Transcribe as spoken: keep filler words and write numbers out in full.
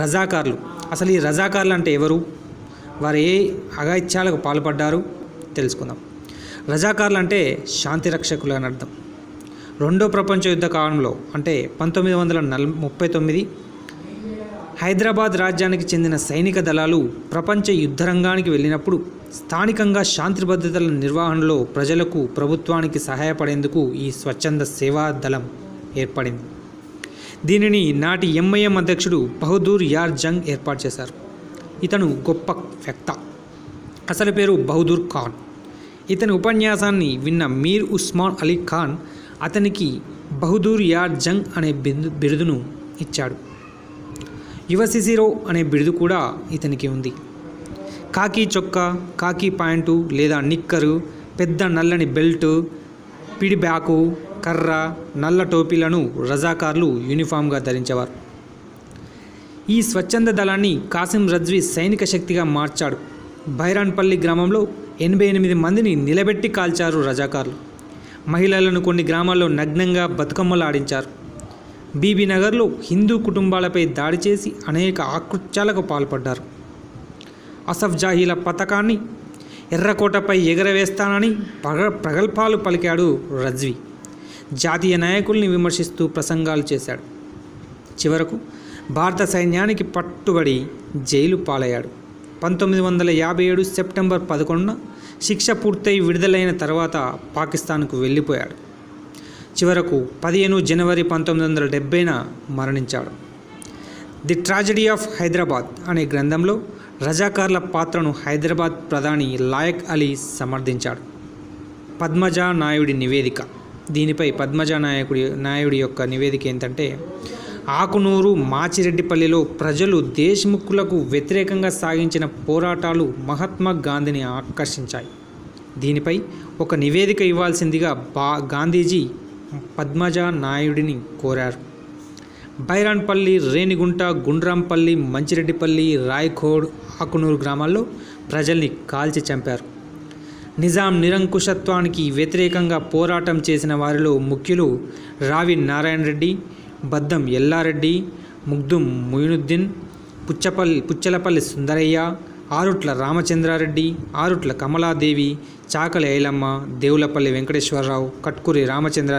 రజాకార్లు. అసలు ఈ రజాకార్లు అంటే ఎవరు, వారు ఏ అగాయిత్యాలకు పాల్పడ్డారు తెలుసుకుందాం. రజాకార్లు అంటే శాంతి రక్షకులు అని అర్థం. రెండో ప్రపంచ యుద్ధ కాలంలో అంటే పంతొమ్మిది వందల నల్ ముప్పై తొమ్మిది హైదరాబాద్ రాజ్యానికి చెందిన సైనిక దళాలు ప్రపంచ యుద్ధరంగానికి వెళ్ళినప్పుడు స్థానికంగా శాంతి భద్రతల నిర్వహణలో ప్రజలకు ప్రభుత్వానికి సహాయపడేందుకు ఈ స్వచ్ఛంద సేవా దళం ఏర్పడింది. దీనిని నాటి ఎంఐఎం అధ్యక్షుడు బహదూర్ యార్ జంగ్ ఏర్పాటు చేశారు. ఇతను గొప్ప వ్యక్త. అసలు పేరు బహదూర్ ఖాన్. ఇతని ఉపన్యాసాన్ని విన్న మీర్ ఉస్మాన్ అలీ ఖాన్ అతనికి బహదూర్ యార్ జంగ్ అనే బిరుదును ఇచ్చాడు. యువ శిశిరో అనే బిరుదు కూడా ఇతనికి ఉంది. కాకి చొక్కా, కాకి ప్యాంటు లేదా నిక్కరు, పెద్ద నల్లని బెల్టు, పిడిబ్యాకు, కర్ర, నల్ల టోపీలను రజాకార్లు యూనిఫామ్గా ధరించేవారు. ఈ స్వచ్ఛంద దళాన్ని కాసిం రజ్వీ సైనిక శక్తిగా మార్చాడు. బైరాన్పల్లి గ్రామంలో ఎనభై ఎనిమిది మందిని నిలబెట్టి కాల్చారు రజాకార్లు. మహిళలను కొన్ని గ్రామాల్లో నగ్నంగా బతుకమ్మలు ఆడించారు. బీబీనగర్లో హిందూ కుటుంబాలపై దాడి చేసి అనేక ఆకృత్యాలకు పాల్పడ్డారు. అసఫ్ జాహీల పథకాన్ని ఎర్రకోటపై ఎగరవేస్తానని ప్రగ ప్రగల్భాలు పలికాడు రజ్వీ. జాతీయ నాయకుల్ని విమర్శిస్తూ ప్రసంగాలు చేశాడు. చివరకు భారత సైన్యానికి పట్టుబడి జైలు పాలయ్యాడు. పంతొమ్మిది వందల యాభై ఏడు సెప్టెంబర్ పదకొండున శిక్ష పూర్తయి విడుదలైన తర్వాత పాకిస్తాన్కు వెళ్ళిపోయాడు. చివరకు పదిహేను జనవరి పంతొమ్మిది వందల డెబ్బైన మరణించాడు. ది ట్రాజడీ ఆఫ్ హైదరాబాద్ అనే గ్రంథంలో రజాకార్ల పాత్రను హైదరాబాద్ ప్రధాని లాయక్ అలీ సమర్థించాడు. పద్మజా నాయుడి నివేదిక. దీనిపై పద్మజా నాయకుడి నాయుడి యొక్క నివేదిక ఏంటంటే, ఆకునూరు మాచిరెడ్డిపల్లిలో ప్రజలు దేశముఖులకు వ్యతిరేకంగా సాగించిన పోరాటాలు మహాత్మా గాంధీని ఆకర్షించాయి. దీనిపై ఒక నివేదిక ఇవ్వాల్సిందిగా బా గాంధీజీ పద్మజా నాయుడిని కోరారు. బైరాన్పల్లి, రేణిగుంట, గుండ్రాంపల్లి, మంచిరెడ్డిపల్లి, రాయకోడ్, ఆకునూరు గ్రామాల్లో ప్రజల్ని కాల్చి చంపారు. నిజాం నిరంకుశత్వానికి వ్యతిరేకంగా పోరాటం చేసిన వారిలో ముఖ్యులు రావి నారాయణ రెడ్డి, బద్దం ఎల్లా రెడ్డి, ముగ్దుం మొయినుద్దీన్, పుచ్చపల్లి పుచ్చలపల్లి సుందరయ్య, ఆరుట్ల రామచంద్ర రెడ్డి, ఆరుట్ల కమలాదేవి, చాకలి ఐలమ్మ, దేవులపల్లి వెంకటేశ్వరరావు, కట్కూరి రామచంద్ర